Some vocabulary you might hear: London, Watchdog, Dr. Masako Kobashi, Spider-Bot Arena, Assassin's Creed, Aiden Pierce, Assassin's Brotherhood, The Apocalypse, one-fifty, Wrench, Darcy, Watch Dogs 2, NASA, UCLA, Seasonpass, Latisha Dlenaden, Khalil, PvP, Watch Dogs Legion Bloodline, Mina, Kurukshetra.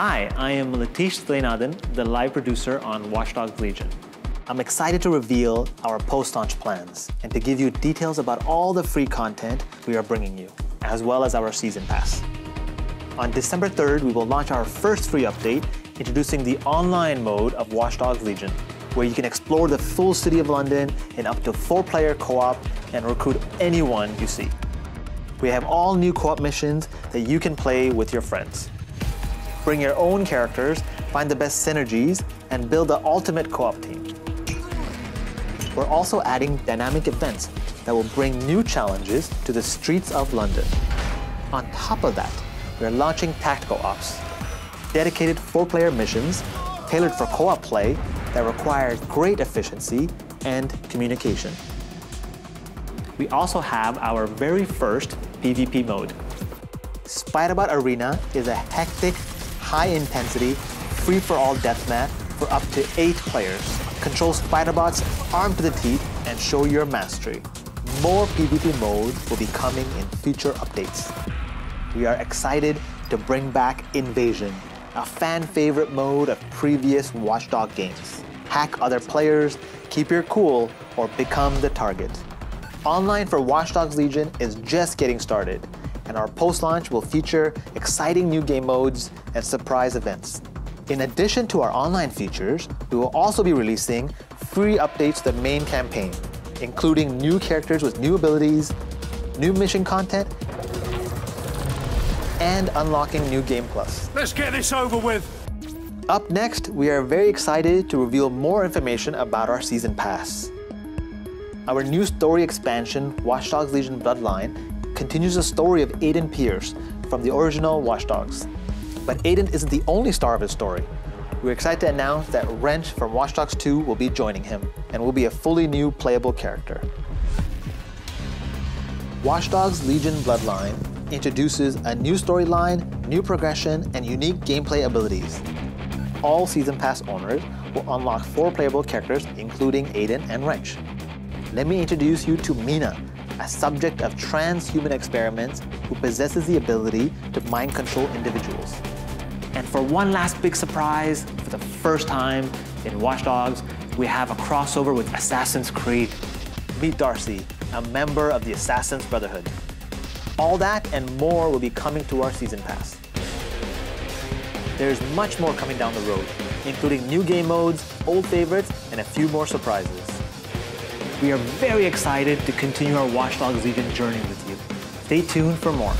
Hi, I am Latisha Dlenaden, the live producer on Watch Dogs Legion. I'm excited to reveal our post-launch plans and to give you details about all the free content we are bringing you, as well as our season pass. On December 3rd, we will launch our first free update, introducing the online mode of Watch Dogs Legion, where you can explore the full city of London in up to 4-player co-op and recruit anyone you see. We have all new co-op missions that you can play with your friends. Bring your own characters, find the best synergies, and build the ultimate co-op team. We're also adding dynamic events that will bring new challenges to the streets of London. On top of that, we're launching Tactical Ops, dedicated 4-player missions tailored for co-op play that require great efficiency and communication. We also have our very first PvP mode. Spider-Bot Arena is a hectic, high-intensity, free-for-all deathmatch for up to 8 players. Control Spider-Bots, armed to the teeth, and show your mastery. More PvP modes will be coming in future updates. We are excited to bring back Invasion, a fan-favorite mode of previous Watchdog games. Hack other players, keep your cool, or become the target. Online for Watch Dogs Legion is just getting started, and our post-launch will feature exciting new game modes and surprise events. In addition to our online features, we will also be releasing free updates to the main campaign, including new characters with new abilities, new mission content, and unlocking New Game Plus. Let's get this over with! Up next, we are very excited to reveal more information about our Season Pass. Our new story expansion, Watch Dogs Legion Bloodline, continues the story of Aiden Pierce from the original Watch Dogs. But Aiden isn't the only star of his story. We're excited to announce that Wrench from Watch Dogs 2 will be joining him and will be a fully new playable character. Watch Dogs Legion Bloodline introduces a new storyline, new progression, and unique gameplay abilities. All Season Pass owners will unlock 4 playable characters, including Aiden and Wrench. Let me introduce you to Mina, a subject of transhuman experiments who possesses the ability to mind control individuals. And for one last big surprise, for the first time in Watch Dogs, we have a crossover with Assassin's Creed. Meet Darcy, a member of the Assassin's Brotherhood. All that and more will be coming to our Season Pass. There's much more coming down the road, including new game modes, old favorites, and a few more surprises. We are very excited to continue our Watch Dogs Legion journey with you. Stay tuned for more.